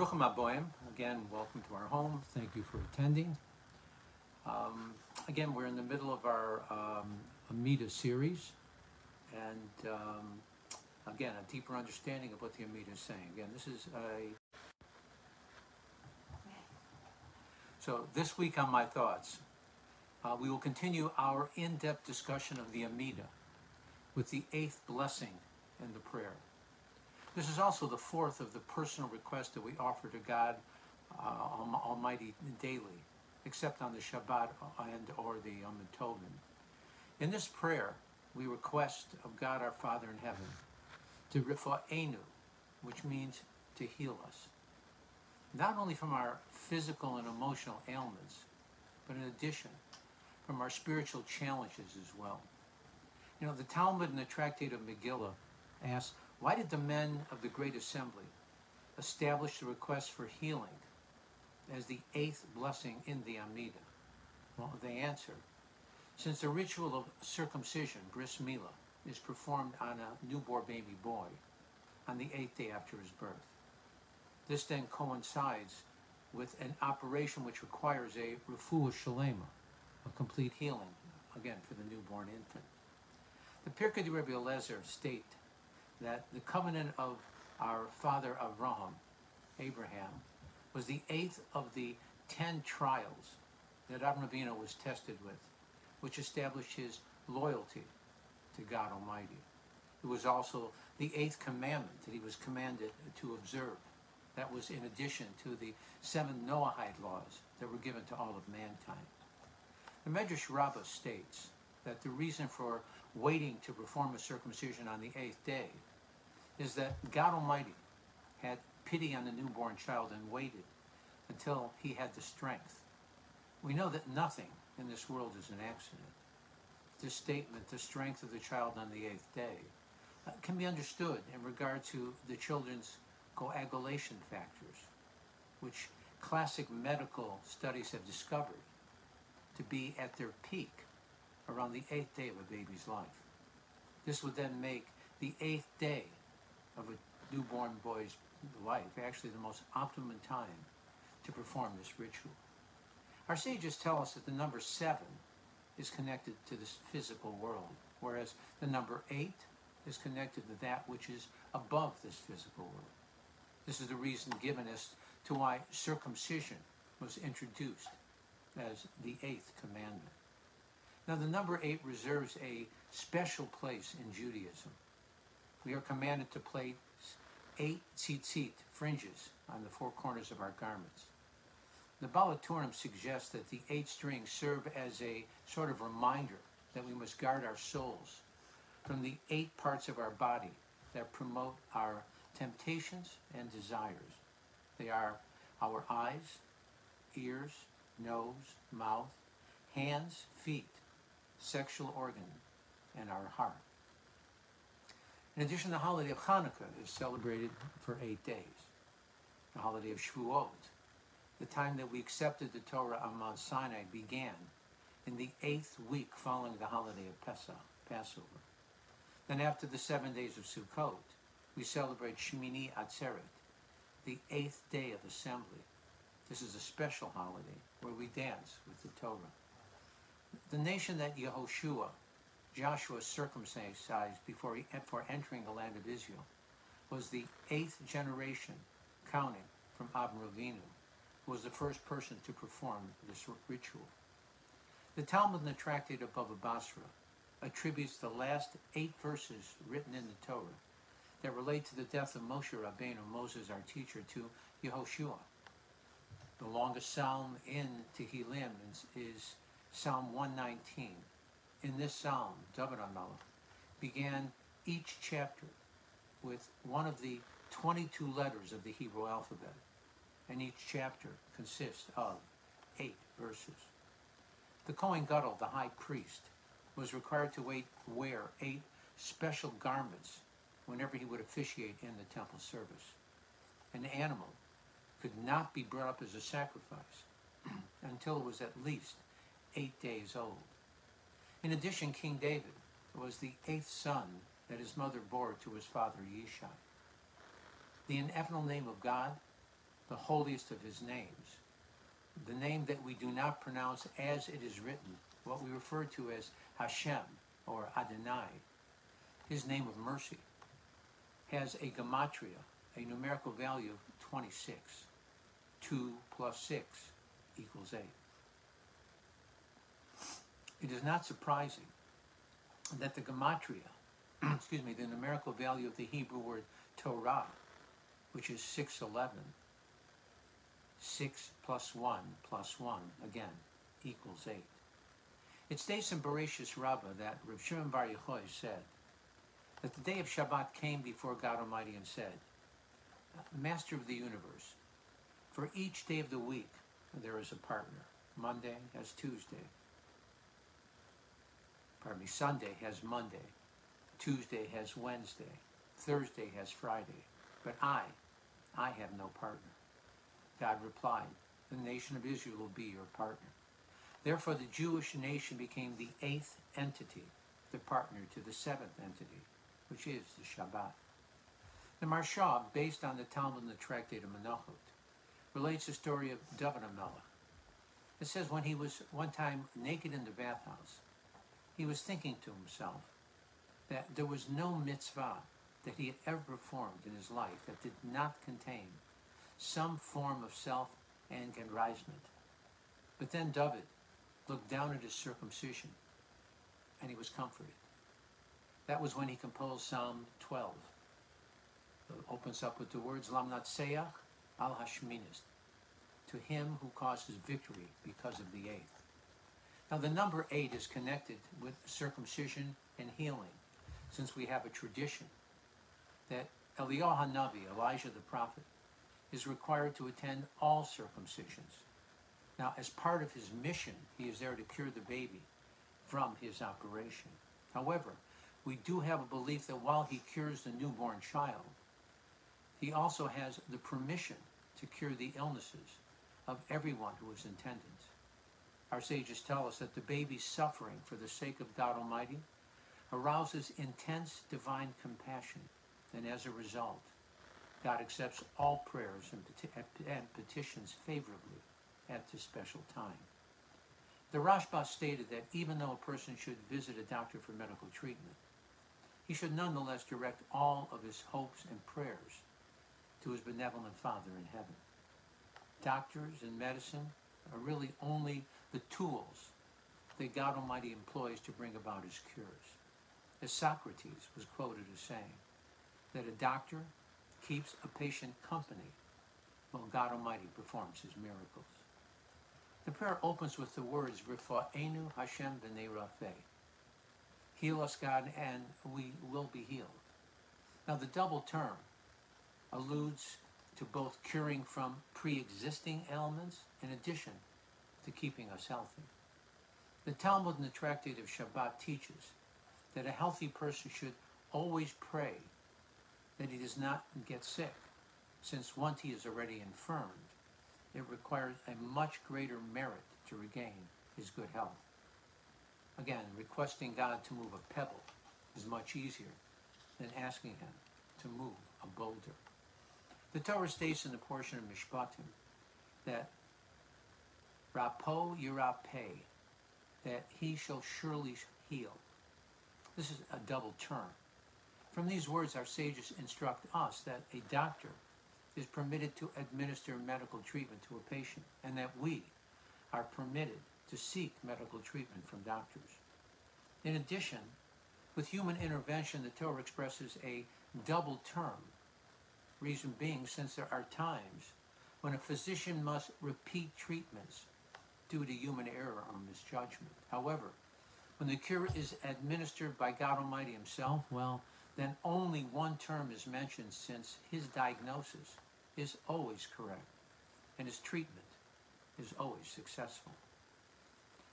Rucham Aboyim, again, welcome to our home. Thank you for attending. Again, we're in the middle of our Amidah series, and again, a deeper understanding of what the Amidah is saying. Again, this is So this week on My Thoughts, we will continue our in-depth discussion of the Amidah with the eighth blessing in the prayer. This is also the fourth of the personal requests that we offer to God Almighty daily, except on the Shabbat and or the Yom Tovim. In this prayer, we request of God our Father in heaven to Rifa'enu, which means to heal us, not only from our physical and emotional ailments, but in addition, from our spiritual challenges as well. You know, the Talmud and the Tractate of Megillah asks, why did the men of the Great Assembly establish the request for healing as the eighth blessing in the Amidah? Well, they answer, since the ritual of circumcision, bris milah, is performed on a newborn baby boy on the eighth day after his birth. This then coincides with an operation which requires a Refuah Shleimah, a complete healing, again, for the newborn infant. The Pirkei deRabbi Eliezer state that the covenant of our father Abraham, was the eighth of the 10 trials that Avraham Avinu was tested with, which established his loyalty to God Almighty. It was also the eighth commandment that he was commanded to observe. That was in addition to the 7 Noahide laws that were given to all of mankind. The Medrash Rabbah states that the reason for waiting to perform a circumcision on the eighth day is that God Almighty had pity on the newborn child and waited until he had the strength. We know that nothing in this world is an accident. This statement, the strength of the child on the eighth day, can be understood in regard to the children's coagulation factors, which classic medical studies have discovered to be at their peak around the eighth day of a baby's life. This would then make the eighth day of a newborn boy's life actually the most optimum time to perform this ritual. Our sages tell us that the number 7 is connected to this physical world, whereas the number 8 is connected to that which is above this physical world. This is the reason given as to why circumcision was introduced as the eighth commandment. Now, the number 8 reserves a special place in Judaism. We are commanded to place 8 tzitzit fringes on the 4 corners of our garments. The Baal HaTurim suggests that the 8 strings serve as a sort of reminder that we must guard our souls from the 8 parts of our body that promote our temptations and desires. They are our eyes, ears, nose, mouth, hands, feet, sexual organ, and our heart. In addition, the holiday of Hanukkah is celebrated for 8 days. The holiday of Shavuot, the time that we accepted the Torah on Mount Sinai, began in the 8th week following the holiday of Pesach, Passover. Then after the 7 days of Sukkot, we celebrate Shemini Atzeret, the 8th day of assembly. This is a special holiday where we dance with the Torah. The nation that Joshua circumcised before entering the land of Israel was the 8th generation, counting from Avraham Avinu, who was the first person to perform this ritual. The Talmud and the Tractate of Bava Basra attributes the last 8 verses written in the Torah that relate to the death of Moshe Rabbeinu, Moses our teacher, to Yehoshua. The longest psalm in Tehillim is Psalm 119. In this psalm, David HaMelech began each chapter with one of the 22 letters of the Hebrew alphabet, and each chapter consists of 8 verses. The Kohen Gadol, the high priest, was required to wear 8 special garments whenever he would officiate in the temple service. An animal could not be brought up as a sacrifice until it was at least 8 days old. In addition, King David was the 8th son that his mother bore to his father Yishai. The ineffable name of God the holiest of his names, the name that we do not pronounce as it is written, what we refer to as Hashem or Adonai, his name of mercy, has a gematria, a numerical value of 26. 2 plus 6 equals 8. It is not surprising that the gematria, the numerical value of the Hebrew word Torah, which is 611, 6 plus 1, again, equals 8. It states in Bereshit Rabbah that Rav Shimon Bar Yochai said that the day of Shabbat came before God Almighty and said, Master of the universe, for each day of the week there is a partner. Monday has Tuesday. Sunday has Monday. Tuesday has Wednesday. Thursday has Friday. But I have no partner. God replied, the nation of Israel will be your partner. Therefore, the Jewish nation became the 8th entity, the partner to the 7th entity, which is the Shabbat. The Marsha, based on the Talmud and the Tractate of Megillah, relates the story of David HaMelech. It says when he was one time naked in the bathhouse, he was thinking to himself that there was no mitzvah that he had ever performed in his life that did not contain some form of self-aggrandizement. But then David looked down at his circumcision, and he was comforted. That was when he composed Psalm 12. It opens up with the words, Lam Natseach Al Hashminis, to him who causes victory because of the 8th. Now the number 8 is connected with circumcision and healing, since we have a tradition that Eliyahu HaNavi, Elijah the prophet, is required to attend all circumcisions. Now as part of his mission, he is there to cure the baby from his operation. However, we do have a belief that while he cures the newborn child, he also has the permission to cure the illnesses of everyone who is in attendance. Our sages tell us that the baby's suffering for the sake of God Almighty arouses intense divine compassion, and as a result, God accepts all prayers and petitions favorably at this special time. The Rashba stated that even though a person should visit a doctor for medical treatment, he should nonetheless direct all of his hopes and prayers to his benevolent Father in heaven. Doctors and medicine are really only the tools that God Almighty employs to bring about his cures. As Socrates was quoted as saying, that a doctor keeps a patient company while God Almighty performs his miracles. The prayer opens with the words, Rifa'enu Hashem v'nei Rafeh. Heal us, God, and we will be healed. Now the double term alludes to both curing from pre-existing ailments in addition to keeping us healthy. The Talmud in the Tractate of Shabbat teaches that a healthy person should always pray that he does not get sick, since once he is already infirmed, it requires a much greater merit to regain his good health. Again, requesting God to move a pebble is much easier than asking him to move a boulder. The Torah states in the portion of Mishpatim that Rapo Yirapeh, that he shall surely heal. This is a double term. From these words, our sages instruct us that a doctor is permitted to administer medical treatment to a patient, and that we are permitted to seek medical treatment from doctors. In addition, with human intervention, the Torah expresses a double term, reason being since there are times when a physician must repeat treatments due to human error or misjudgment. However, when the cure is administered by God Almighty himself, well, then only one term is mentioned, since his diagnosis is always correct and his treatment is always successful.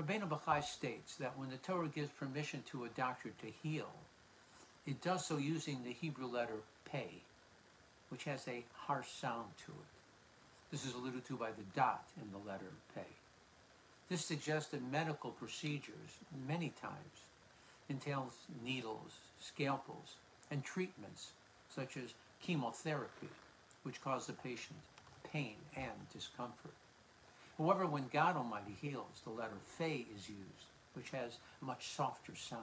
Rabbeinu Bachai states that when the Torah gives permission to a doctor to heal, it does so using the Hebrew letter peh, which has a harsh sound to it. This is alluded to by the dot in the letter peh. This suggests that medical procedures many times entails needles, scalpels, and treatments such as chemotherapy, which cause the patient pain and discomfort. However, when God Almighty heals, the letter Fe is used, which has a much softer sound.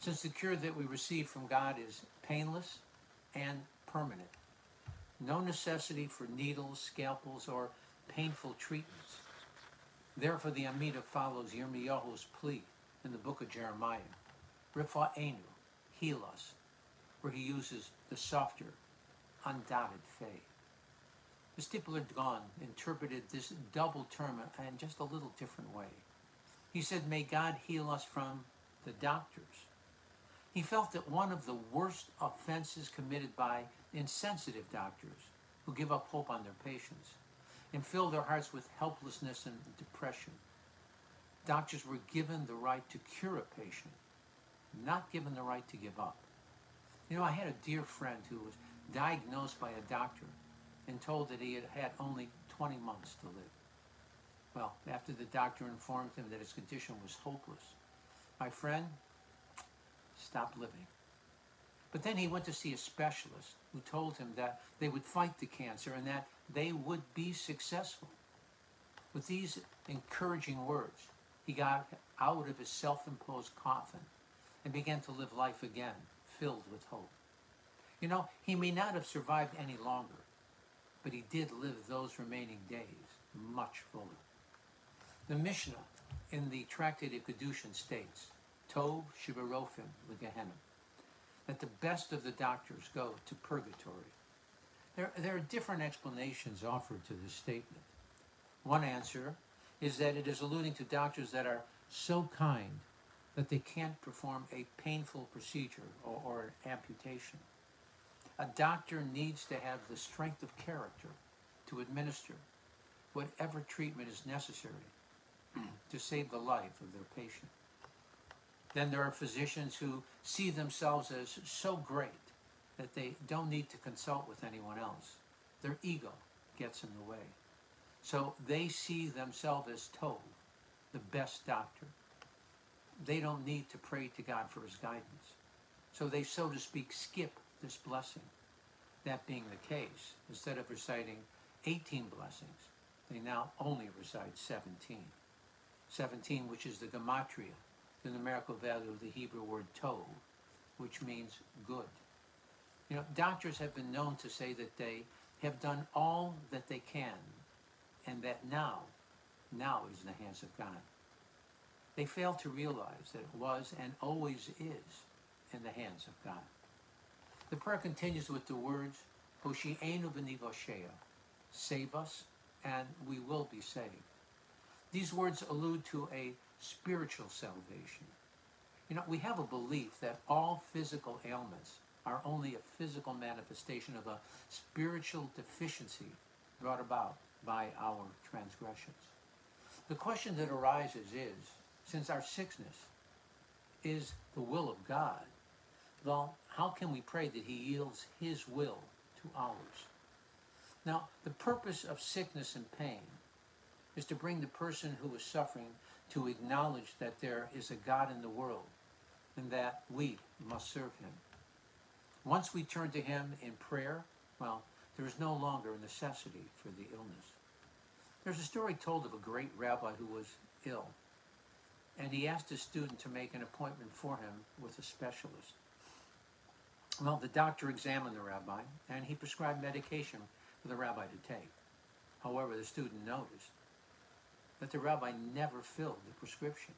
Since the cure that we receive from God is painless and permanent, no necessity for needles, scalpels, or painful treatments. Therefore, the Amidah follows Yirmiyahu's plea in the book of Jeremiah, Rifa'enu, heal us, where he uses the softer, undoubted faith. The Stipler Gaon interpreted this double term in just a little different way. He said, may God heal us from the doctors. He felt that one of the worst offenses committed by insensitive doctors who give up hope on their patients and fill their hearts with helplessness and depression. Doctors were given the right to cure a patient, not given the right to give up. You know, I had a dear friend who was diagnosed by a doctor and told that he had had only 20 months to live. Well, after the doctor informed him that his condition was hopeless, my friend stopped living. But then he went to see a specialist who told him that they would fight the cancer and that they would be successful. With these encouraging words, he got out of his self-imposed coffin and began to live life again, filled with hope. You know, he may not have survived any longer, but he did live those remaining days much fuller. The Mishnah in the Tractate of Kedushin states, Tov Shibarofim L'Gehenna, that the best of the doctors go to purgatory. There are different explanations offered to this statement. One answer is that it is alluding to doctors that are so kind that they can't perform a painful procedure or an amputation. A doctor needs to have the strength of character to administer whatever treatment is necessary to save the life of their patient. Then there are physicians who see themselves as so great that they don't need to consult with anyone else. Their ego gets in the way. So they see themselves as Tov, the best doctor. They don't need to pray to God for his guidance. So they, so to speak, skip this blessing. That being the case, instead of reciting 18 blessings, they now only recite 17. 17, which is the gematria, the numerical value of the Hebrew word Tov, which means good. You know, doctors have been known to say that they have done all that they can, and that now is in the hands of God. They fail to realize that it was and always is in the hands of God. The prayer continues with the words, Hoshi'enu v'nivoshea, save us and we will be saved. These words allude to a spiritual salvation. You know, we have a belief that all physical ailments are only a physical manifestation of a spiritual deficiency brought about by our transgressions. The question that arises is, since our sickness is the will of God, well, how can we pray that he yields his will to ours? Now, the purpose of sickness and pain is to bring the person who is suffering to acknowledge that there is a God in the world and that we must serve him. Once we turn to him in prayer, well, there is no longer a necessity for the illness. There's a story told of a great rabbi who was ill, and he asked his student to make an appointment for him with a specialist. Well, the doctor examined the rabbi, and he prescribed medication for the rabbi to take. However, the student noticed that the rabbi never filled the prescription.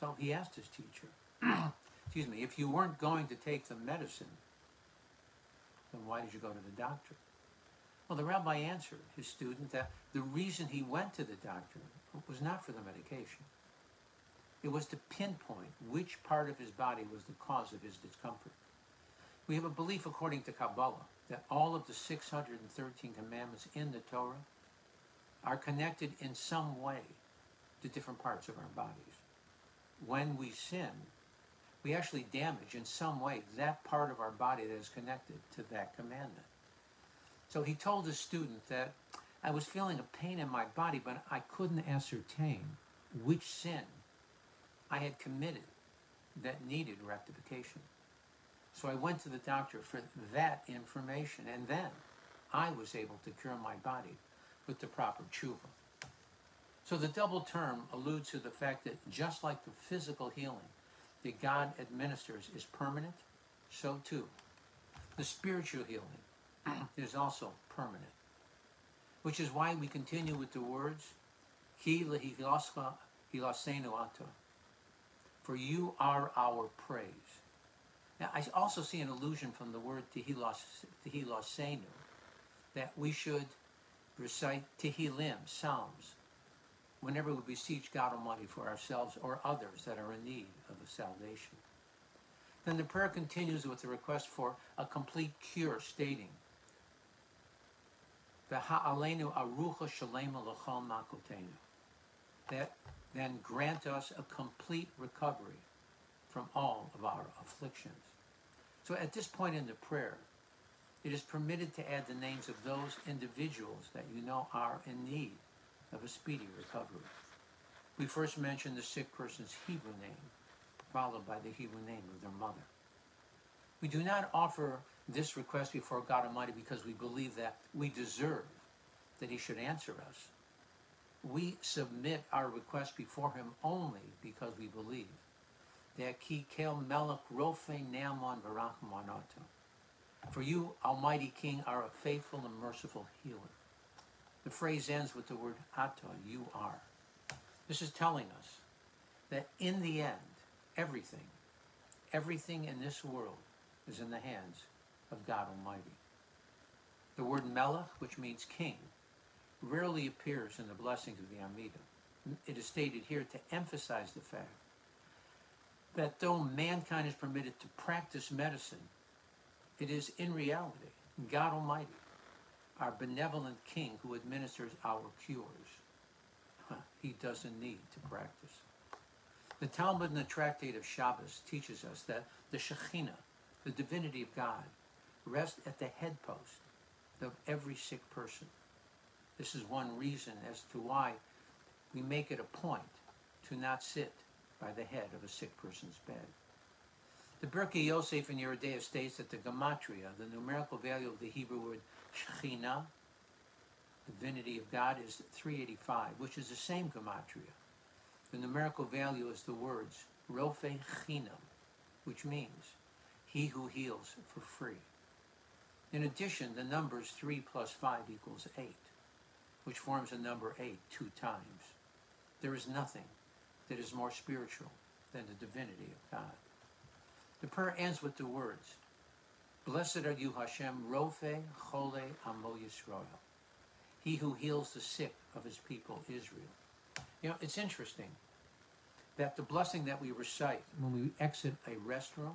So he asked his teacher, excuse me, if you weren't going to take the medicine, then why did you go to the doctor? Well, the rabbi answered his student that the reason he went to the doctor was not for the medication. It was to pinpoint which part of his body was the cause of his discomfort. We have a belief, according to Kabbalah, that all of the 613 commandments in the Torah are connected in some way to different parts of our bodies. When we sin, we actually damage in some way that part of our body that is connected to that commandment. So he told his student that I was feeling a pain in my body, but I couldn't ascertain which sin I had committed that needed rectification. So I went to the doctor for that information, and then I was able to cure my body with the proper tshuva. So the double term alludes to the fact that just like the physical healing that God administers is permanent, so too the spiritual healing is also permanent. Which is why we continue with the words, for you are our praise. Now, I also see an allusion from the word hilaseinu, that we should recite Tehillim, psalms, whenever we beseech God Almighty for ourselves or others that are in need of a salvation. Then the prayer continues with the request for a complete cure, stating, that then grant us a complete recovery from all of our afflictions. So at this point in the prayer, it is permitted to add the names of those individuals that you know are in need of a speedy recovery. We first mention the sick person's Hebrew name, followed by the Hebrew name of their mother. We do not offer this request before God Almighty because we believe that we deserve that He should answer us. We submit our request before Him only because we believe that Ki Kel Melech Rofe Naaman Varachmanato. For you, Almighty King, are a faithful and merciful healer. The phrase ends with the word Ata, you are. This is telling us that in the end, everything in this world is in the hands of God Almighty. The word Melech, which means king, rarely appears in the blessings of the Amidah. It is stated here to emphasize the fact that though mankind is permitted to practice medicine, it is in reality God Almighty, our benevolent King, who administers our cures. He doesn't need to practice. The Talmud and the Tractate of Shabbos teaches us that the Shekhinah, the divinity of God, rests at the head post of every sick person. This is one reason as to why we make it a point to not sit by the head of a sick person's bed. The Birkei Yosef in Yeridea states that the gematria, the numerical value of the Hebrew word Shekhinah, divinity of God, is 385, which is the same gematria. The numerical value is the words Rofe Chinam, which means He who heals for free. In addition, the numbers 3 plus 5 equals 8, which forms the number 8 2 times. There is nothing that is more spiritual than the divinity of God. The prayer ends with the words, Blessed are you, Hashem, Rofe Chole Amo Yisrael. He who heals the sick of His people, Israel. You know, it's interesting that the blessing that we recite when we exit a restroom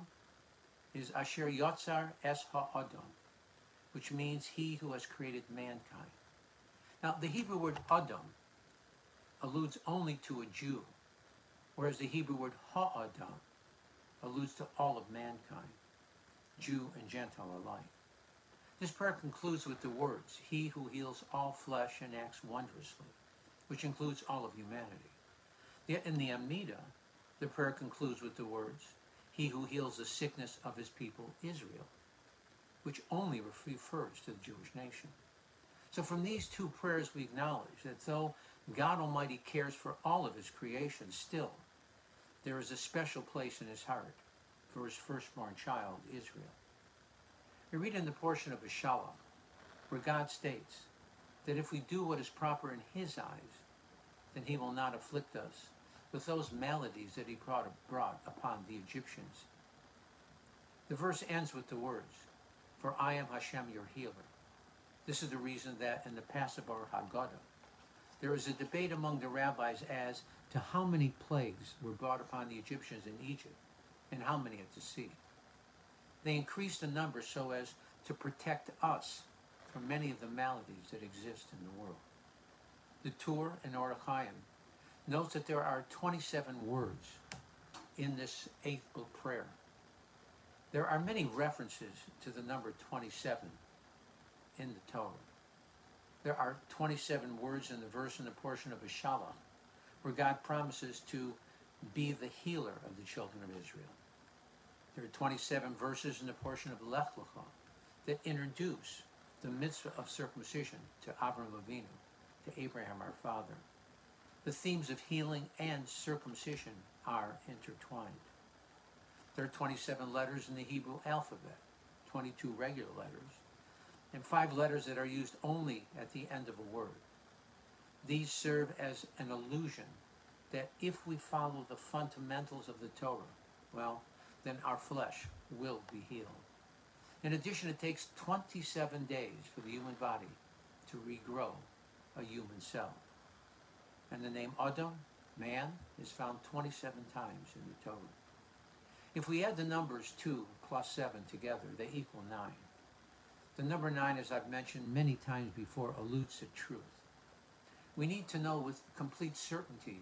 is Asher Yotzar Es HaAdam, which means He who has created mankind. Now, the Hebrew word Adam alludes only to a Jew, whereas the Hebrew word HaAdam alludes to all of mankind, Jew and Gentile alike. This prayer concludes with the words, He who heals all flesh and acts wondrously, which includes all of humanity. Yet in the Amidah, the prayer concludes with the words, He who heals the sickness of His people, Israel, which only refers to the Jewish nation. So from these two prayers we acknowledge that though God Almighty cares for all of His creation, still there is a special place in His heart for His firstborn child, Israel. We read in the portion of Beshalach where God states, that if we do what is proper in His eyes, then He will not afflict us with those maladies that He brought upon the Egyptians. The verse ends with the words, For I am Hashem your healer. This is the reason that in the Passover Haggadah, there is a debate among the rabbis as to how many plagues were brought upon the Egyptians in Egypt and how many at the sea. They increased the number so as to protect us from many of the maladies that exist in the world. The Tur in Orach Haim notes that there are 27 words in this eighth book prayer. There are many references to the number 27 in the Torah. There are 27 words in the verse in the portion of Beshalach, where God promises to be the healer of the children of Israel. There are 27 verses in the portion of Lech Lecha that introduce the mitzvah of circumcision to Avraham Avinu, to Abraham our father. The themes of healing and circumcision are intertwined. There are 27 letters in the Hebrew alphabet, 22 regular letters, and 5 letters that are used only at the end of a word. These serve as an allusion that if we follow the fundamentals of the Torah, well, then our flesh will be healed. In addition, it takes 27 days for the human body to regrow a human cell. And the name Adam, man, is found 27 times in the Torah. If we add the numbers 2 plus 7 together, they equal 9. The number 9, as I've mentioned many times before, alludes to truth. We need to know with complete certainty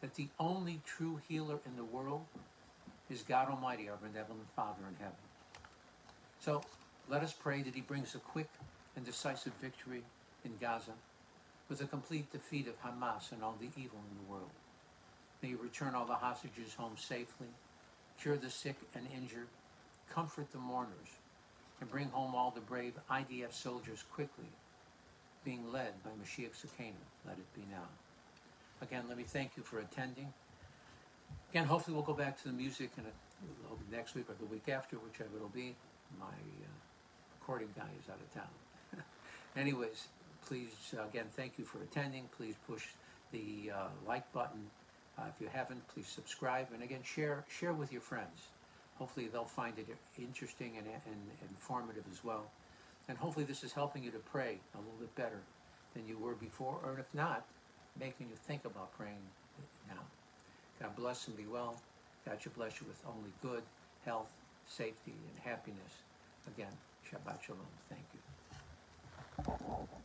that the only true healer in the world is God Almighty, our benevolent Father in heaven. So let us pray that he brings a quick and decisive victory in Gaza with a complete defeat of Hamas and all the evil in the world. May he return all the hostages home safely, cure the sick and injured, comfort the mourners, and bring home all the brave IDF soldiers quickly, being led by Mashiach Zikenu. Let it be now. Again, let me thank you for attending. Again, hopefully we'll go back to the music in next week or the week after, whichever it'll be. My recording guy is out of town. Anyways, please, again, thank you for attending. Please push the like button. If you haven't, please subscribe. And again, share with your friends. Hopefully they'll find it interesting and informative as well. And hopefully this is helping you to pray a little bit better than you were before, or if not, making you think about praying now. God bless and be well. God should bless you with only good health, safety, and happiness. Again, Shabbat Shalom. Thank you.